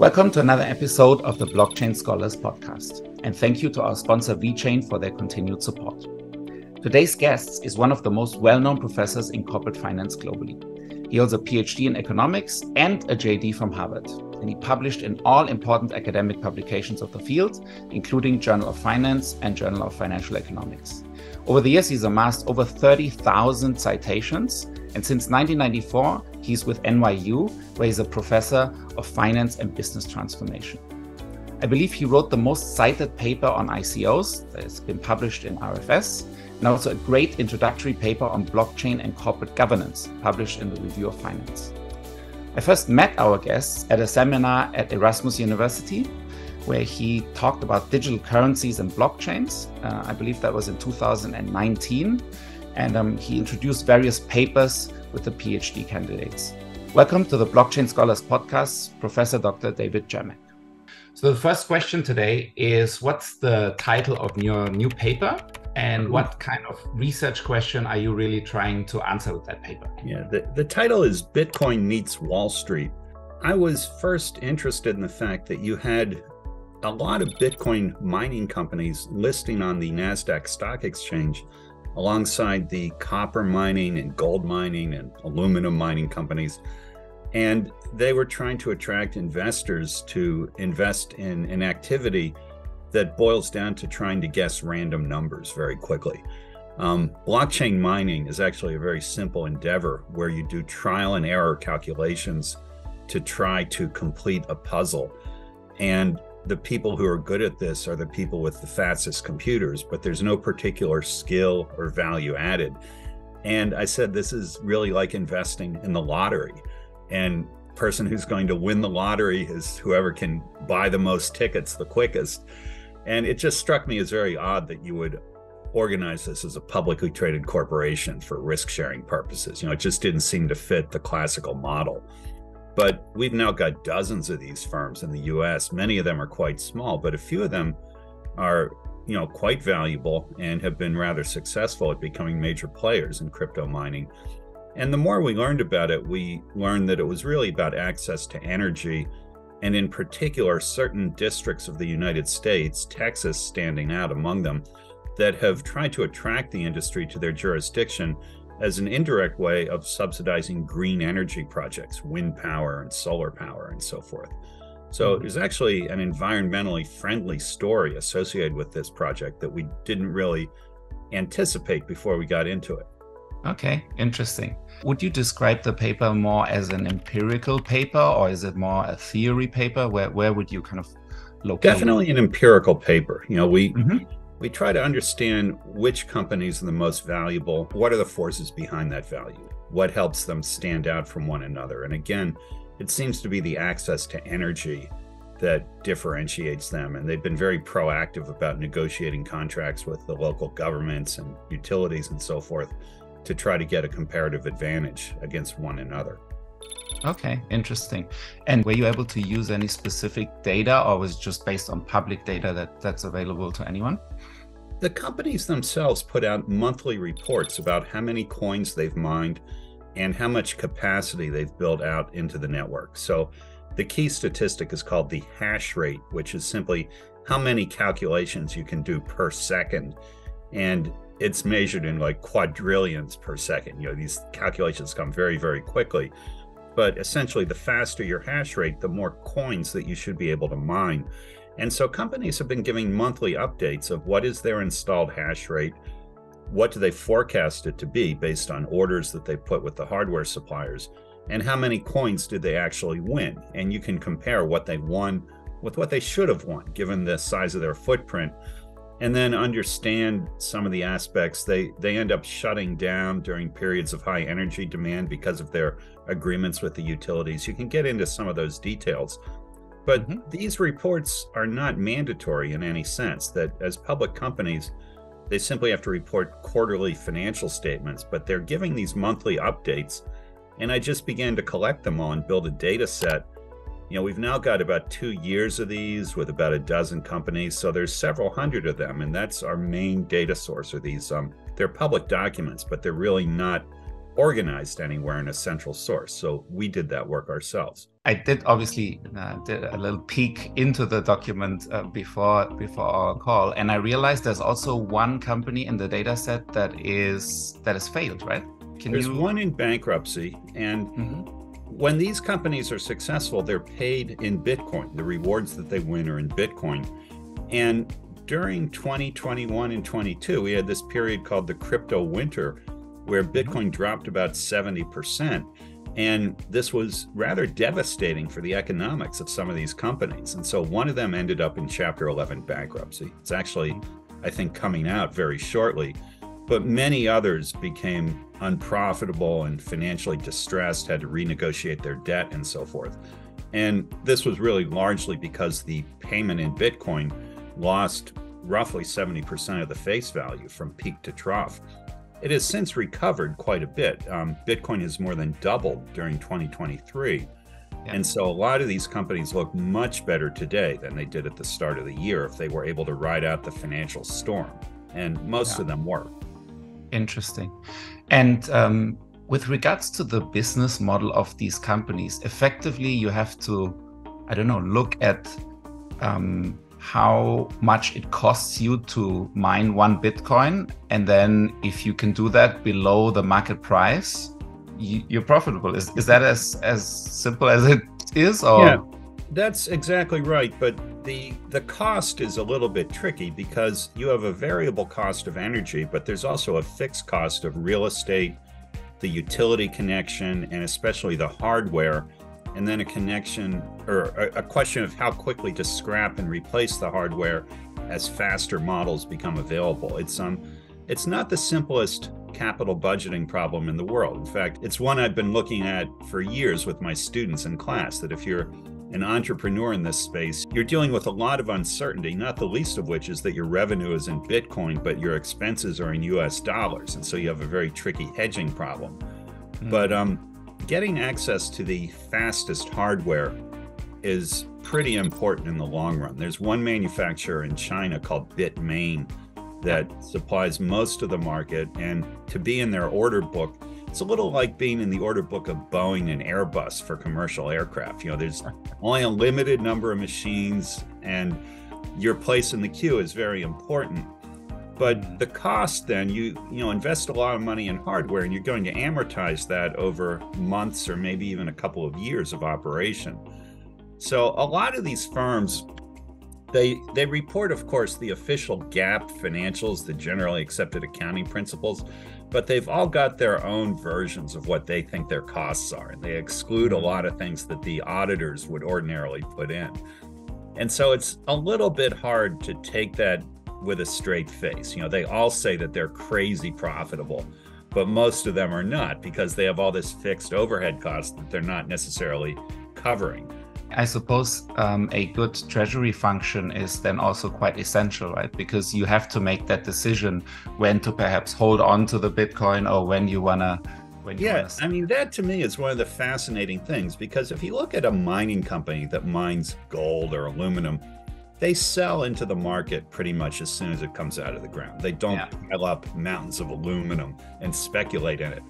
Welcome to another episode of the Blockchain Scholars Podcast, and thank you to our sponsor VeChain for their continued support. Today's guest is one of the most well-known professors in corporate finance globally. He holds a PhD in economics and a JD from Harvard, and he published in all important academic publications of the field, including Journal of Finance and Journal of Financial Economics. Over the years, he's amassed over 30,000 citations, and since 1994, he's with NYU, where he's a professor of finance and business transformation. I believe he wrote the most cited paper on ICOs that has been published in RFS, and also a great introductory paper on blockchain and corporate governance published in the Review of Finance. I first met our guest at a seminar at Erasmus University, where he talked about digital currencies and blockchains. I believe that was in 2019. And he introduced various papers with the PhD candidates. Welcome to the Blockchain Scholars Podcast, Professor Dr. David Yermack. So the first question today is, what's the title of your new paper? And what kind of research question are you really trying to answer with that paper? Yeah, the title is Bitcoin Meets Wall Street. I was first interested in the fact that you had a lot of Bitcoin mining companies listing on the NASDAQ stock exchange alongside the copper mining and gold mining and aluminum mining companies. And they were trying to attract investors to invest in an activity that boils down to trying to guess random numbers very quickly. Blockchain mining is actually a very simple endeavor where you do trial and error calculations to try to complete a puzzle. And the people who are good at this are the people with the fastest computers, but there's no particular skill or value added. And I said, this is really like investing in the lottery. And the person who's going to win the lottery is whoever can buy the most tickets the quickest. And it just struck me as very odd that you would organize this as a publicly traded corporation for risk-sharing purposes. You know, it just didn't seem to fit the classical model. But we've now got dozens of these firms in the US. Many of them are quite small, but a few of them are, you know, quite valuable and have been rather successful at becoming major players in crypto mining. And the more we learned about it, we learned that it was really about access to energy, and in particular, certain districts of the United States, Texas standing out among them, that have tried to attract the industry to their jurisdiction as an indirect way of subsidizing green energy projects, wind power and solar power and so forth. So there's actually an environmentally friendly story associated with this project that we didn't really anticipate before we got into it. Okay, interesting. Would you describe the paper more as an empirical paper, or is it more a theory paper? Where would you kind of locate? Definitely an empirical paper. You know, we try to understand which companies are the most valuable, what are the forces behind that value, what helps them stand out from one another. And again, it seems to be the access to energy that differentiates them. And they've been very proactive about negotiating contracts with the local governments and utilities and so forth to try to get a comparative advantage against one another. Okay, interesting. And were you able to use any specific data, or was it just based on public data that's available to anyone? The companies themselves put out monthly reports about how many coins they've mined and how much capacity they've built out into the network. So the key statistic is called the hash rate, which is simply how many calculations you can do per second. And it's measured in like quadrillions per second. You know, these calculations come very, very quickly. But essentially, the faster your hash rate, the more coins that you should be able to mine. And so companies have been giving monthly updates of what is their installed hash rate, what do they forecast it to be based on orders that they put with the hardware suppliers, and how many coins did they actually win. And you can compare what they won with what they should have won, given the size of their footprint, and then understand some of the aspects. They end up shutting down during periods of high energy demand because of their agreements with the utilities. You can get into some of those details, but these reports are not mandatory in any sense. That as public companies, they simply have to report quarterly financial statements, but they're giving these monthly updates. And I just began to collect them all and build a data set. You know, we've now got about 2 years of these with about a dozen companies. So there's several hundred of them. And that's our main data source, are these, they're public documents, but they're really not organized anywhere in a central source. So we did that work ourselves. I did obviously did a little peek into the document before our call, and I realized there's also one company in the data set that is failed, right? There's one in bankruptcy, and when these companies are successful, they're paid in Bitcoin. The rewards that they win are in Bitcoin. And during 2021 and 22, we had this period called the crypto winter, where Bitcoin dropped about 70%. And this was rather devastating for the economics of some of these companies. And so one of them ended up in Chapter 11 bankruptcy. It's actually, I think, coming out very shortly. But many others became unprofitable and financially distressed, had to renegotiate their debt and so forth. And this was really largely because the payment in Bitcoin lost roughly 70% of the face value from peak to trough. It has since recovered quite a bit. Bitcoin has more than doubled during 2023. Yeah. And so a lot of these companies look much better today than they did at the start of the year if they were able to ride out the financial storm. And most of them were. Interesting. And with regards to the business model of these companies, effectively, you have to, I don't know, look at how much it costs you to mine one Bitcoin. And then if you can do that below the market price, you're profitable. Is that as simple as it is? Or? Yeah, that's exactly right. But the cost is a little bit tricky because you have a variable cost of energy, but there's also a fixed cost of real estate, the utility connection, and especially the hardware, and then a connection or a question of how quickly to scrap and replace the hardware as faster models become available. It's not the simplest capital budgeting problem in the world. In fact, it's one I've been looking at for years with my students in class, that if you're an entrepreneur in this space, you're dealing with a lot of uncertainty, not the least of which is that your revenue is in Bitcoin, but your expenses are in US dollars. And so you have a very tricky hedging problem. But getting access to the fastest hardware is pretty important in the long run. There's one manufacturer in China called Bitmain that supplies most of the market, and to be in their order book, it's a little like being in the order book of Boeing and Airbus for commercial aircraft. You know, there's only a limited number of machines, and your place in the queue is very important. But the cost then, you invest a lot of money in hardware, and you're going to amortize that over months or maybe even a couple of years of operation. So a lot of these firms, they report, of course, the official GAAP financials, the generally accepted accounting principles, but they've all got their own versions of what they think their costs are. And they exclude a lot of things that the auditors would ordinarily put in. And so it's a little bit hard to take that with a straight face. You know, they all say that they're crazy profitable, but most of them are not, because they have all this fixed overhead cost that they're not necessarily covering. I suppose a good treasury function is then also quite essential, right? Because you have to make that decision when to perhaps hold on to the Bitcoin or when you want to. I mean, that to me is one of the fascinating things, because if you look at a mining company that mines gold or aluminum, they sell into the market pretty much as soon as it comes out of the ground. They don't pile up mountains of aluminum and speculate in it.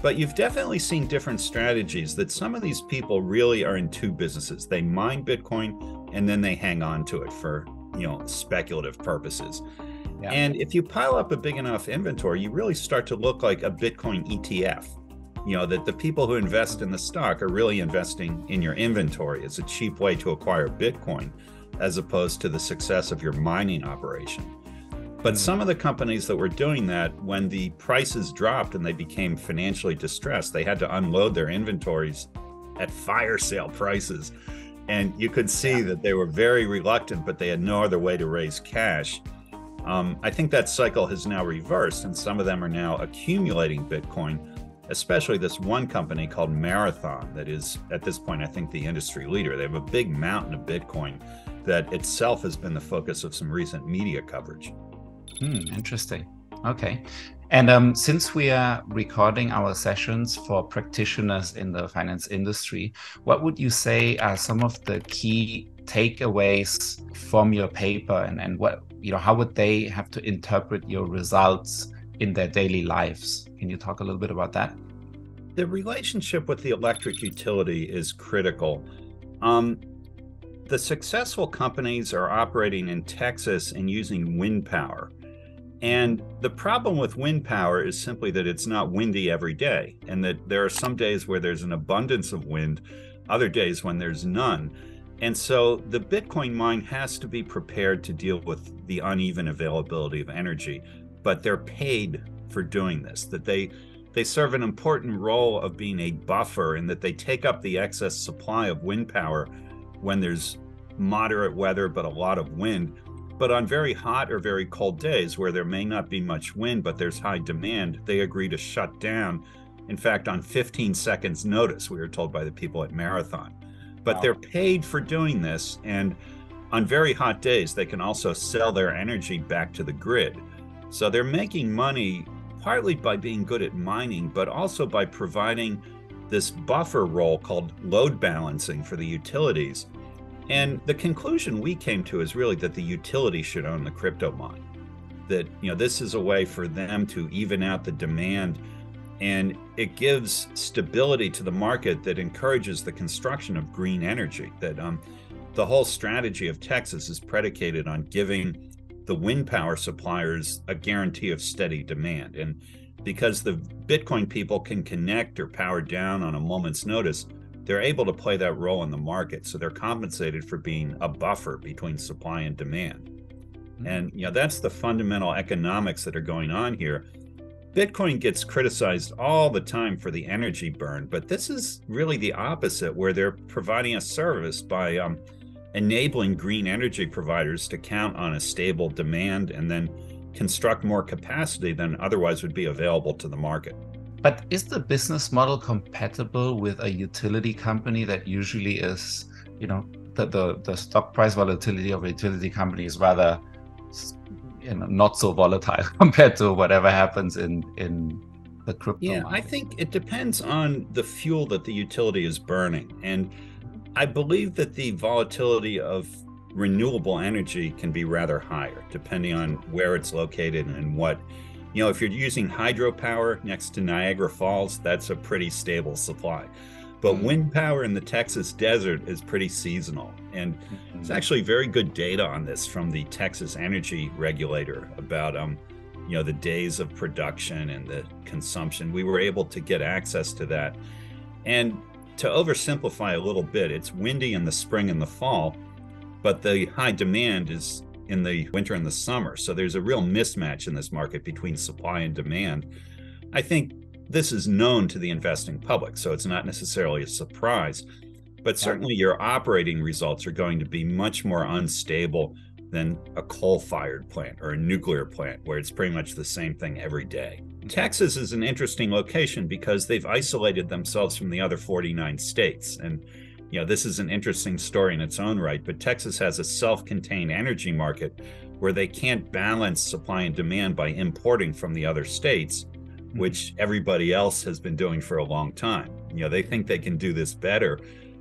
But you've definitely seen different strategies, that some of these people really are in two businesses. They mine Bitcoin and then they hang on to it for, you know, speculative purposes. Yeah. And if you pile up a big enough inventory, you really start to look like a Bitcoin ETF. You know, that the people who invest in the stock are really investing in your inventory. It's a cheap way to acquire Bitcoin as opposed to the success of your mining operation. But some of the companies that were doing that, when the prices dropped and they became financially distressed, they had to unload their inventories at fire sale prices. And you could see that they were very reluctant, but they had no other way to raise cash. I think that cycle has now reversed, and some of them are now accumulating Bitcoin, especially this one company called Marathon that is, at this point, I think the industry leader. They have a big mountain of Bitcoin that itself has been the focus of some recent media coverage. Interesting. Okay. And since we are recording our sessions for practitioners in the finance industry, what would you say are some of the key takeaways from your paper, and what, you know, how would they have to interpret your results in their daily lives? Can you talk a little bit about that? The relationship with the electric utility is critical. The successful companies are operating in Texas and using wind power. And the problem with wind power is simply that it's not windy every day, and that there are some days where there's an abundance of wind, other days when there's none. And so the Bitcoin mine has to be prepared to deal with the uneven availability of energy, but they're paid for doing this, that they serve an important role of being a buffer, in that they take up the excess supply of wind power when there's moderate weather, but a lot of wind. But on very hot or very cold days where there may not be much wind, but there's high demand, they agree to shut down. In fact, on 15 seconds notice, we were told by the people at Marathon. But Wow. They're paid for doing this. And on very hot days, they can also sell their energy back to the grid. So they're making money partly by being good at mining, but also by providing this buffer role called load balancing for the utilities. And the conclusion we came to is really that the utility should own the crypto mine, that, you know, this is a way for them to even out the demand, and it gives stability to the market that encourages the construction of green energy. That the whole strategy of Texas is predicated on giving the wind power suppliers a guarantee of steady demand. And because the Bitcoin people can connect or power down on a moment's notice, they're able to play that role in the market. So they're compensated for being a buffer between supply and demand. And, you know, that's the fundamental economics that are going on here. Bitcoin gets criticized all the time for the energy burn, but this is really the opposite, where they're providing a service by enabling green energy providers to count on a stable demand and then construct more capacity than otherwise would be available to the market. But is the business model compatible with a utility company that usually is, you know, the stock price volatility of a utility company is rather, you know, not so volatile compared to whatever happens in the crypto market? I think it depends on the fuel that the utility is burning. And I believe that the volatility of renewable energy can be rather higher, depending on where it's located and what. You know, if you're using hydropower next to Niagara Falls, that's a pretty stable supply. But wind power in the Texas desert is pretty seasonal. And there's actually very good data on this from the Texas energy regulator about, you know, the days of production and the consumption. We were able to get access to that. And to oversimplify a little bit, it's windy in the spring and the fall, but the high demand is in the winter and the summer. So there's a real mismatch in this market between supply and demand. I think this is known to the investing public, so it's not necessarily a surprise, but certainly your operating results are going to be much more unstable than a coal-fired plant or a nuclear plant, where it's pretty much the same thing every day. Texas is an interesting location because they've isolated themselves from the other 49 states. And, you know, this is an interesting story in its own right, but Texas has a self-contained energy market where they can't balance supply and demand by importing from the other states, which everybody else has been doing for a long time. You know, they think they can do this better,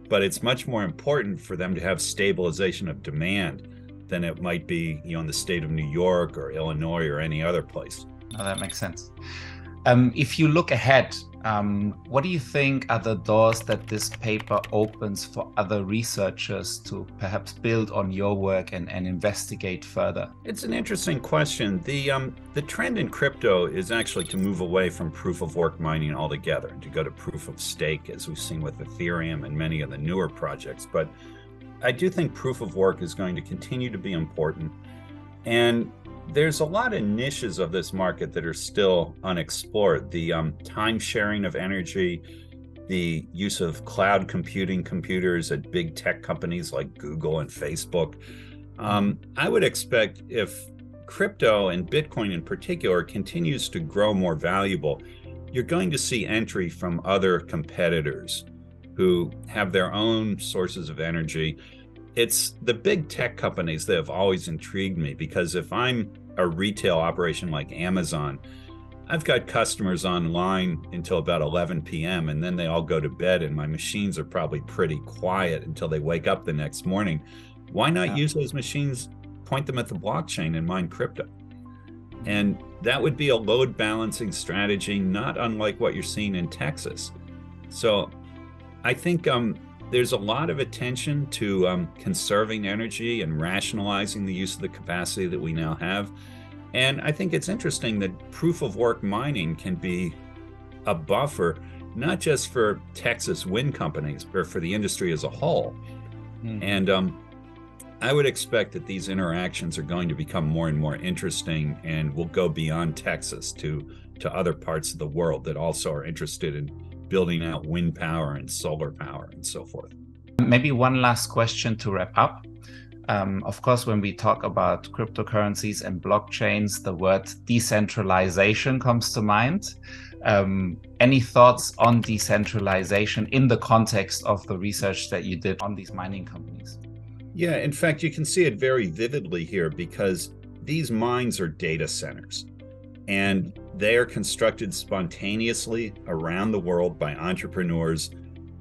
but it's much more important for them to have stabilization of demand than it might be, you know, in the state of New York or Illinois or any other place. Oh, that makes sense. If you look ahead, what do you think are the doors that this paper opens for other researchers to perhaps build on your work and investigate further? It's an interesting question. The trend in crypto is actually to move away from proof of work mining altogether and to go to proof of stake, as we've seen with Ethereum and many of the newer projects. But I do think proof of work is going to continue to be important. And there's a lot of niches of this market that are still unexplored. The time sharing of energy, the use of cloud computing computers at big tech companies like Google and Facebook. I would expect if crypto and Bitcoin in particular continues to grow more valuable, you're going to see entry from other competitors who have their own sources of energy. It's the big tech companies that have always intrigued me, because if I'm a retail operation like Amazon, I've got customers online until about 11 p.m. and then they all go to bed, and my machines are probably pretty quiet until they wake up the next morning. Why not use those machines, point them at the blockchain and mine crypto? And that would be a load balancing strategy, not unlike what you're seeing in Texas. So I think there's a lot of attention to conserving energy and rationalizing the use of the capacity that we now have. And I think it's interesting that proof of work mining can be a buffer, not just for Texas wind companies, but for the industry as a whole. Mm-hmm. And I would expect that these interactions are going to become more and more interesting and will go beyond Texas to other parts of the world that also are interested in building out wind power and solar power and so forth. Maybe one last question to wrap up. Of course, when we talk about cryptocurrencies and blockchains, the word decentralization comes to mind. Any thoughts on decentralization in the context of the research that you did on these mining companies? Yeah, in fact, you can see it very vividly here because these mines are data centers and they are constructed spontaneously around the world by entrepreneurs.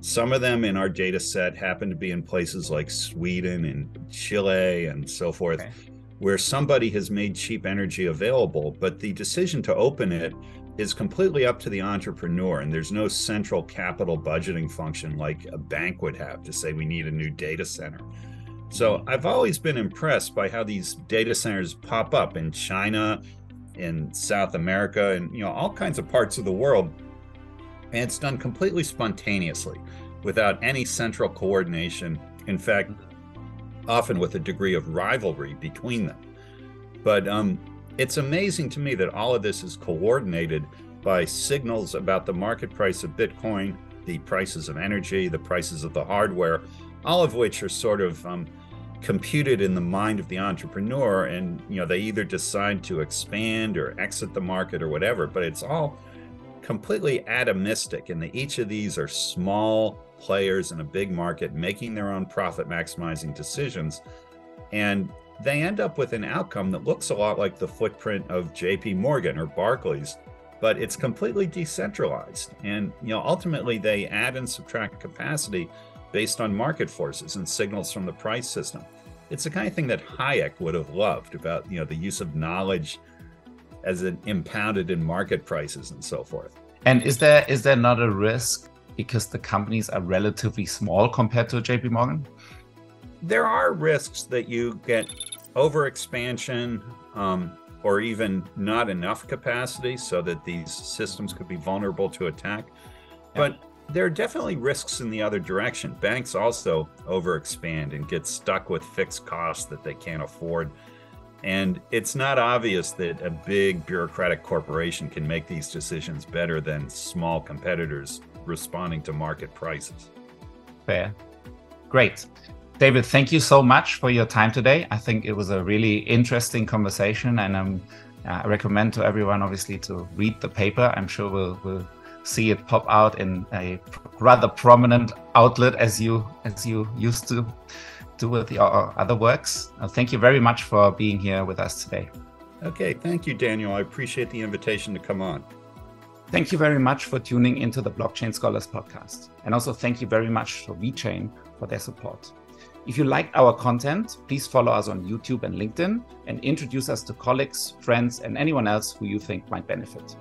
Some of them in our data set happen to be in places like Sweden and Chile and so forth, okay, where somebody has made cheap energy available, but the decision to open it is completely up to the entrepreneur, and there's no central capital budgeting function like a bank would have to say we need a new data center. So I've always been impressed by how these data centers pop up in China, in South America, and all kinds of parts of the world. And it's done completely spontaneously without any central coordination. In fact, often with a degree of rivalry between them. But it's amazing to me that all of this is coordinated by signals about the market price of Bitcoin, the prices of energy, the prices of the hardware, all of which are sort of computed in the mind of the entrepreneur. And they either decide to expand or exit the market or whatever, but it's all completely atomistic, and each of these are small players in a big market making their own profit maximizing decisions, and they end up with an outcome that looks a lot like the footprint of JP Morgan or Barclays, but it's completely decentralized. And ultimately they add and subtract capacity based on market forces and signals from the price system. It's the kind of thing that Hayek would have loved about the use of knowledge as it impounded in market prices and so forth. And is there not a risk because the companies are relatively small compared to JP Morgan? There are risks that you get overexpansion or even not enough capacity so that these systems could be vulnerable to attack. But there are definitely risks in the other direction. Banks also overexpand and get stuck with fixed costs that they can't afford. And it's not obvious that a big bureaucratic corporation can make these decisions better than small competitors responding to market prices. Fair. Great. David, thank you so much for your time today. I think it was a really interesting conversation, and I recommend to everyone, obviously, to read the paper. I'm sure we'll see it pop out in a rather prominent outlet as you used to do with your other works. Thank you very much for being here with us today. Okay, thank you, Daniel. I appreciate the invitation to come on. Thank you very much for tuning into the Blockchain Scholars Podcast. And also thank you very much to VeChain for their support. If you liked our content, please follow us on YouTube and LinkedIn and introduce us to colleagues, friends, and anyone else who you think might benefit.